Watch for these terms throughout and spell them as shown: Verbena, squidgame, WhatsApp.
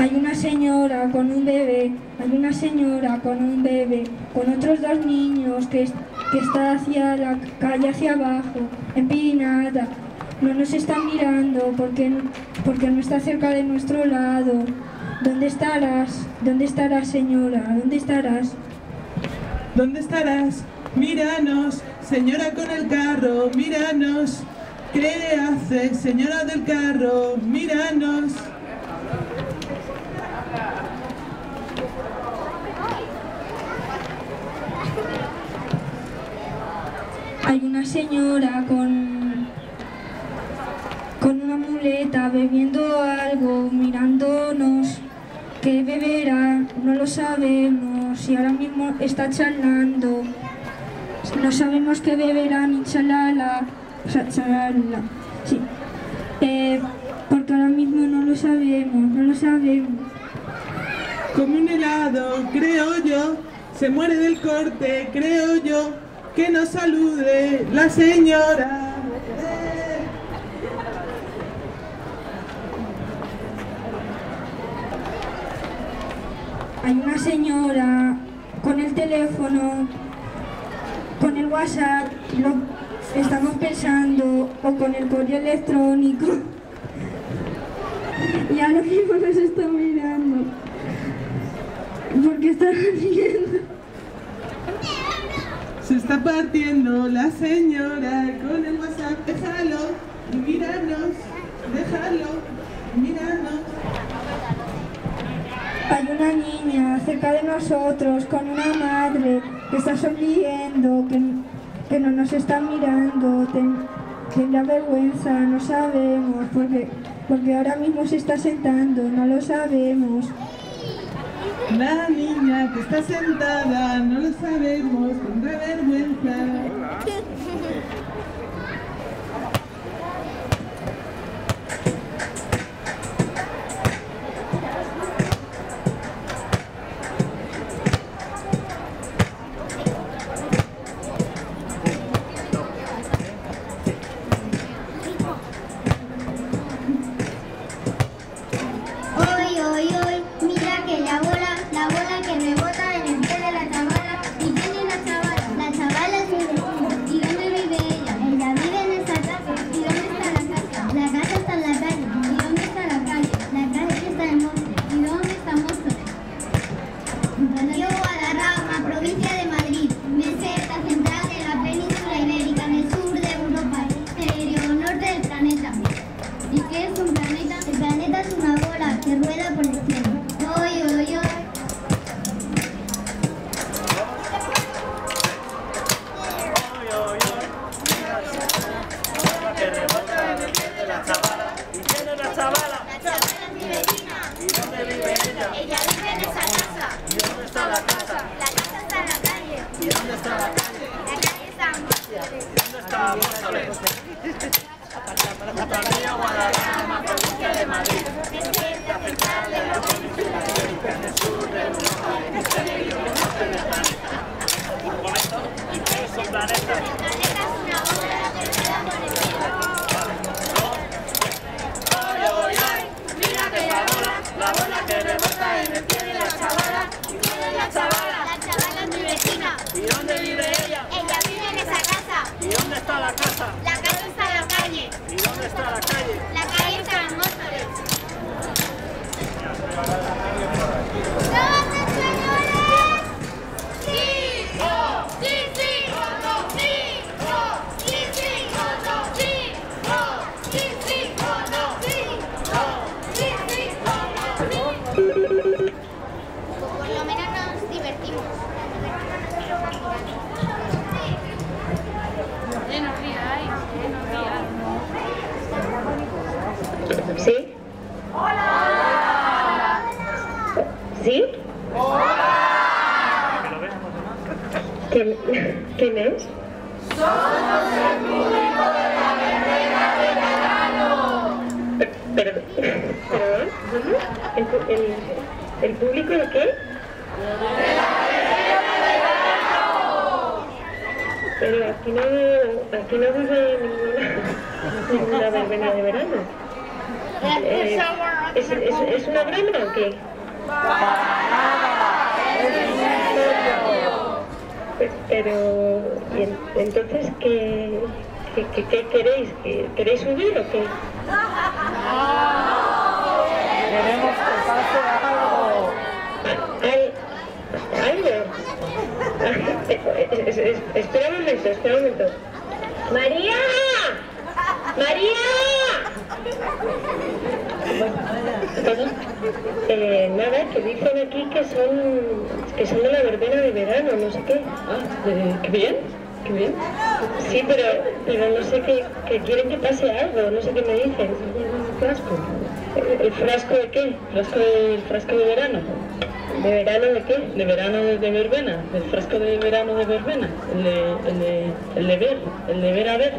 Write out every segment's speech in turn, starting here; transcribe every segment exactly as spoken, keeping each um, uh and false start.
Hay una señora con un bebé, hay una señora con un bebé, con otros dos niños que, que está hacia la calle hacia abajo, empinada. No nos está mirando porque, porque no está cerca de nuestro lado. ¿Dónde estarás? ¿Dónde estarás, señora? ¿Dónde estarás? ¿Dónde estarás? Míranos, señora con el carro, míranos. ¿Qué haces, señora del carro? Míranos. Hay una señora con, con una muleta bebiendo algo, mirándonos. ¿Qué beberá? No lo sabemos y ahora mismo está charlando. No sabemos qué beberá ni chalala. Sí. Eh, porque ahora mismo no lo sabemos, no lo sabemos. Como un helado, creo yo, se muere del corte, creo yo, que nos salude la señora. Eh. Hay una señora con el teléfono, con el WhatsApp, lo estamos pensando, o con el correo electrónico, y ahora mismo nos está mirando porque está riendo. Se está partiendo la señora con el WhatsApp. Déjalo, míranos, déjalo, míranos. Hay una niña cerca de nosotros con una madre que está sonriendo, que que no nos está mirando, tendrá vergüenza, no sabemos, porque, porque ahora mismo se está sentando, no lo sabemos. La niña que está sentada, no lo sabemos, tendrá vergüenza. Aquí no vive ninguna, ninguna verbena de verano. Eh, ¿es, es, ¿Es una broma o qué? Pero, ¿y entonces qué, qué, qué, qué queréis? ¿Qué, ¿Queréis subir o qué? Queremos que pase algo. ¿Algo? Es, es, espera un momento, espera un momento. ¡María! ¡María! Eh, nada, que dicen aquí que son, que son de la verbena de verano, no sé qué. Ah, eh, qué bien, qué bien. Sí, pero, pero no sé qué, que quieren que pase algo, no sé qué me dicen. ¿El frasco? ¿El, el frasco de qué? ¿Frasco de, ¿El frasco de verano? ¿De verano de qué? De verano de, de verbena, el frasco de verano de verbena, el de, el de, el de ver, el de ver a ver.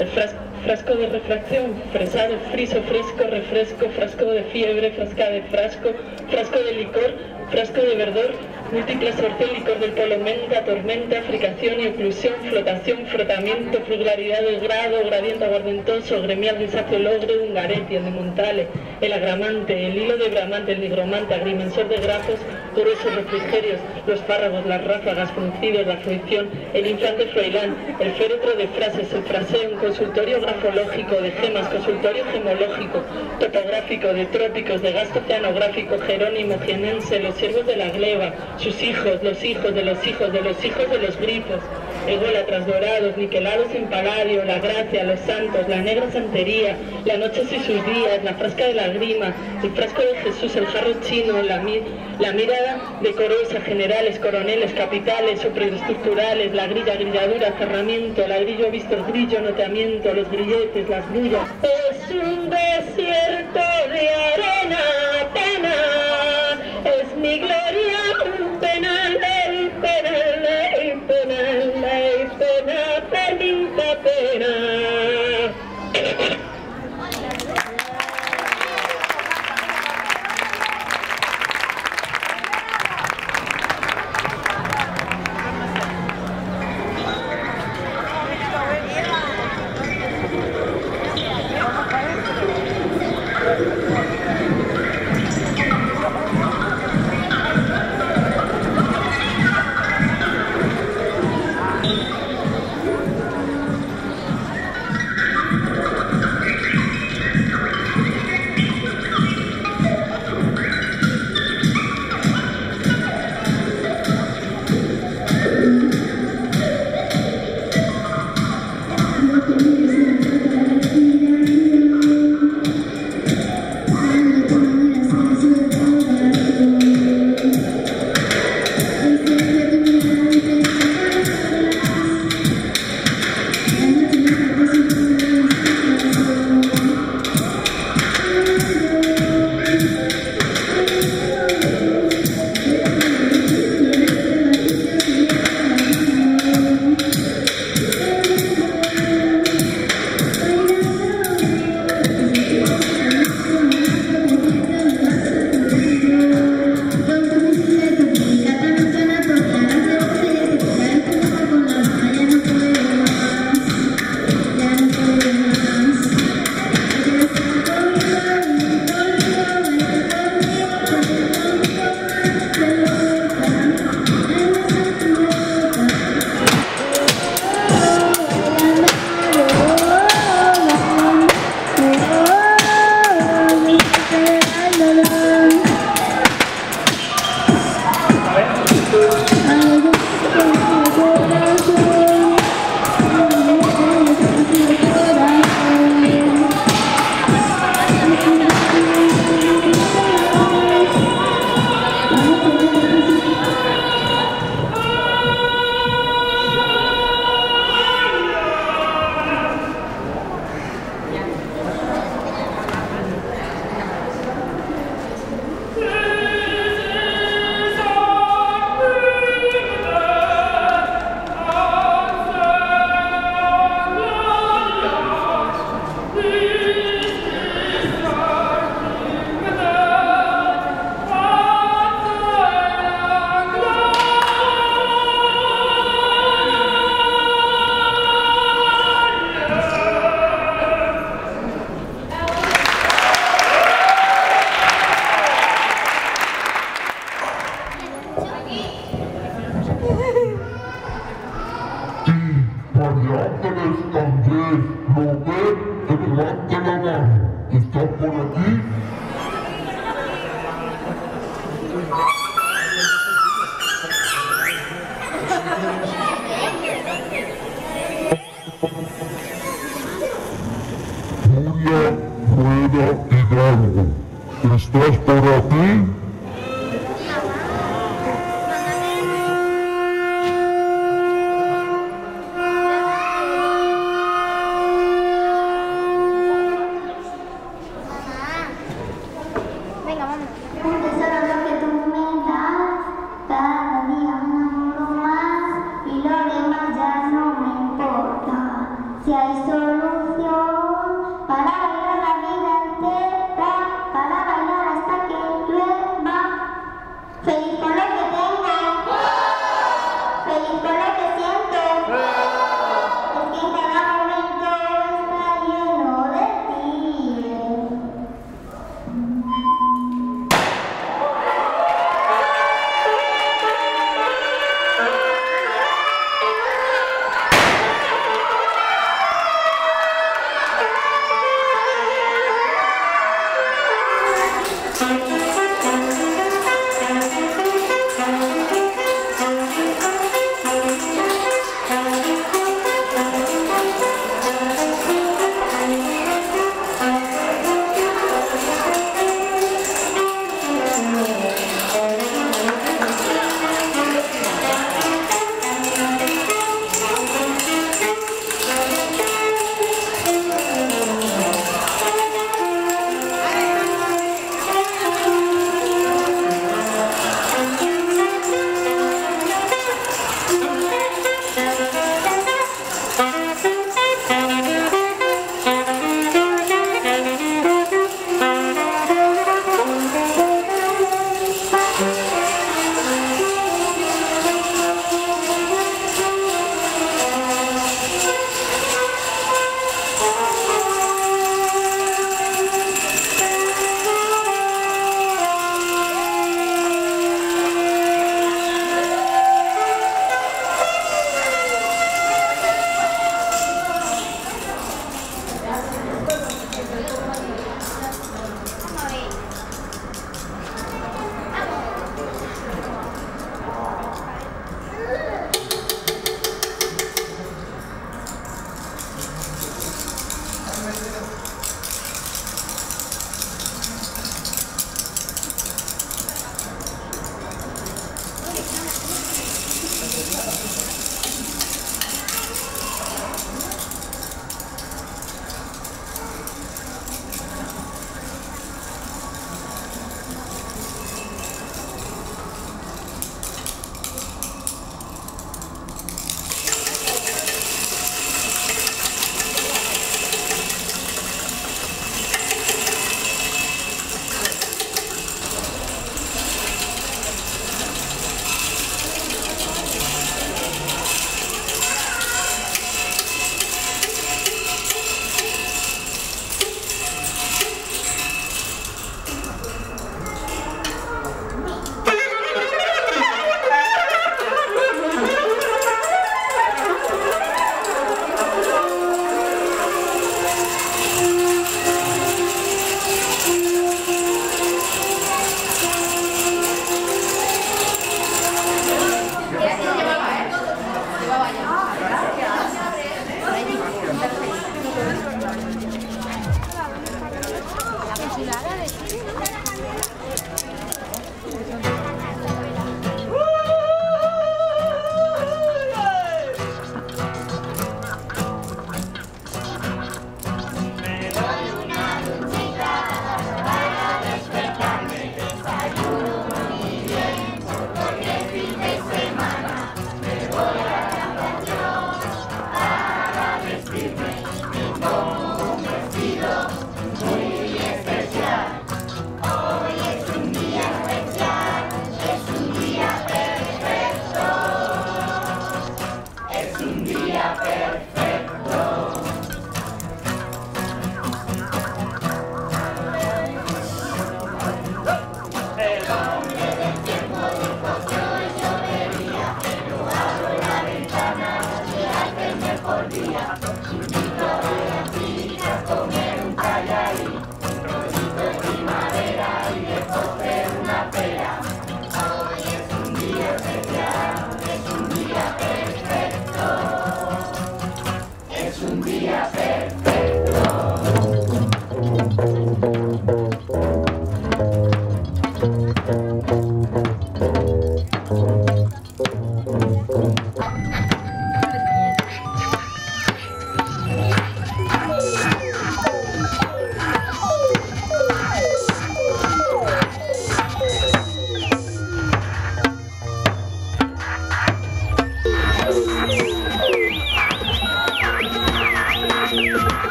El frasco, frasco de refracción, fresado, friso, fresco, refresco, frasco de fiebre, frasca de frasco, frasco de licor, frasco de verdor, múltiple sorte, licor del polo, menta, tormenta, fricación, oclusión, flotación, frotamiento, fruglaridad del grado, gradiente aguardentoso, gremial, grisáceo, logre, ungareti, el de montale, el agramante, el hilo de bramante, el nigromante, agrimensor de grafos, gruesos refrigerios, los párragos, las ráfagas, fruncidos, la fruición, el infante froilán, el féretro de frases, el fraseo, un consultorio grafológico de gemas, consultorio gemológico, topográfico, de trópicos, de gasto oceanográfico, jerónimo, jienense, los siervos de la gleba, sus hijos, los hijos de los hijos de los hijos de los grifos, ególatras, dorados, niquelados en paladio, la gracia, los santos, la negra santería, la noche y sus días, la frasca de la grima, el frasco de Jesús, el jarro chino, la, mi, la mirada decorosa, generales, coroneles, capitales, superestructurales, la grilla, grilladura, cerramiento, ladrillo visto, el grillo, notamiento, los grilletes, las grullas. Es un desierto de arena, pena, es mi gloria, un penal, ley, penal, ley, penal, ley, pena, perdida, pena. Thank you. Venga por aquí. Furia, rueda y drago. ¿Estás por aquí? Si hay solución para bailar la vida entera, para bailar hasta que llueva. Feliz con lo que tengo, feliz con lo que siento. Es que cada momento está lleno de ti.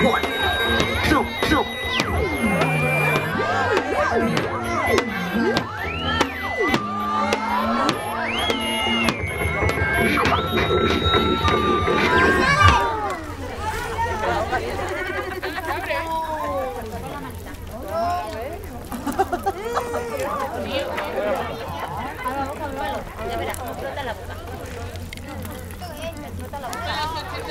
One, two, two. Frota la boca. Frota la boca.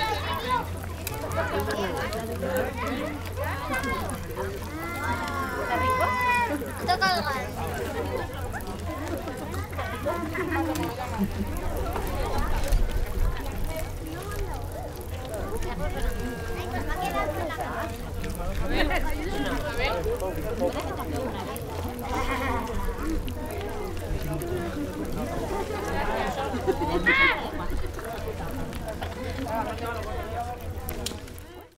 ¡Ah!